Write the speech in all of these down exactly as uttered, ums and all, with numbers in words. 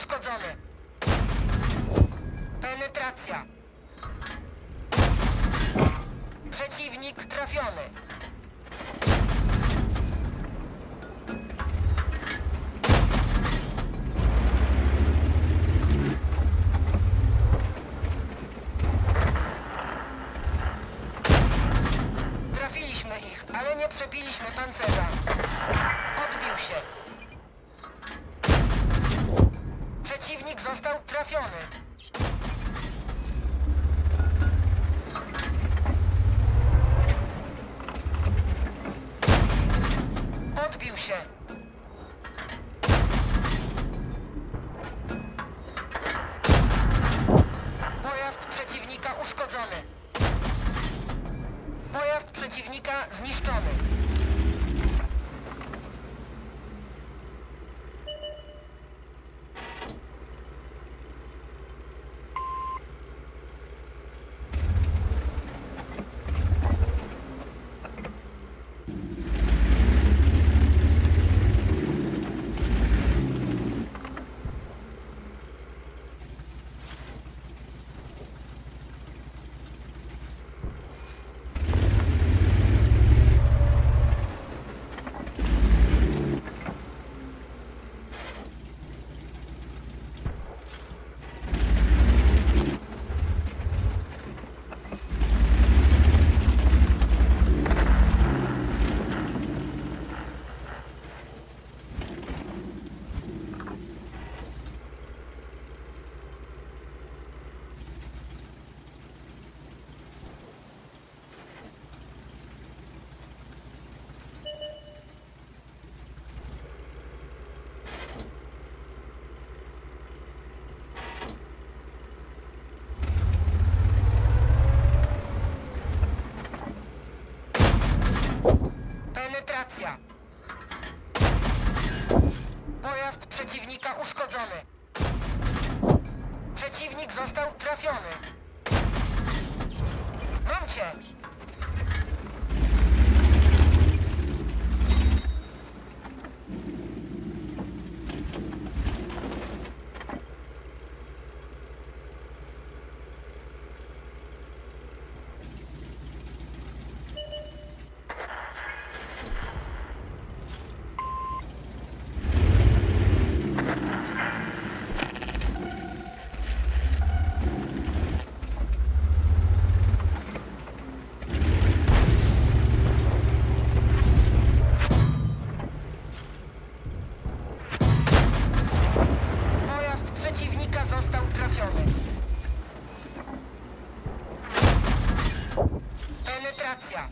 Uszkodzony. Penetracja. Przeciwnik trafiony. Trafiliśmy ich, ale nie przebiliśmy pancerza. Odbił się. Przeciwnik został trafiony. Odbił się. Pojazd przeciwnika uszkodzony. Pojazd przeciwnika zniszczony. Pojazd przeciwnika uszkodzony. Przeciwnik został trafiony. Mam cię! Penetracja.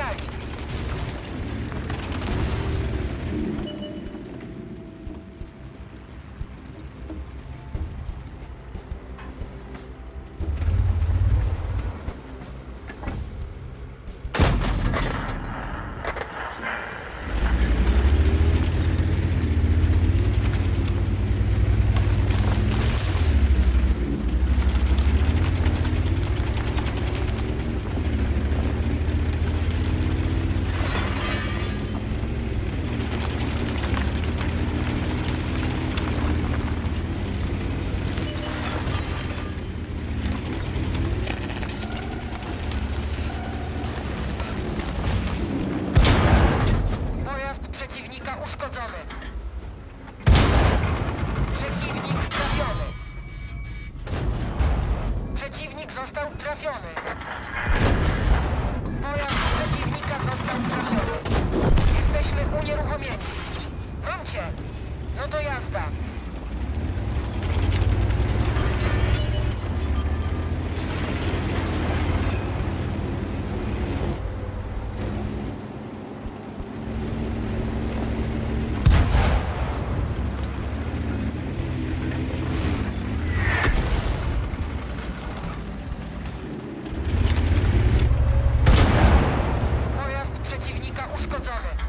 engaged. Uszkodzony.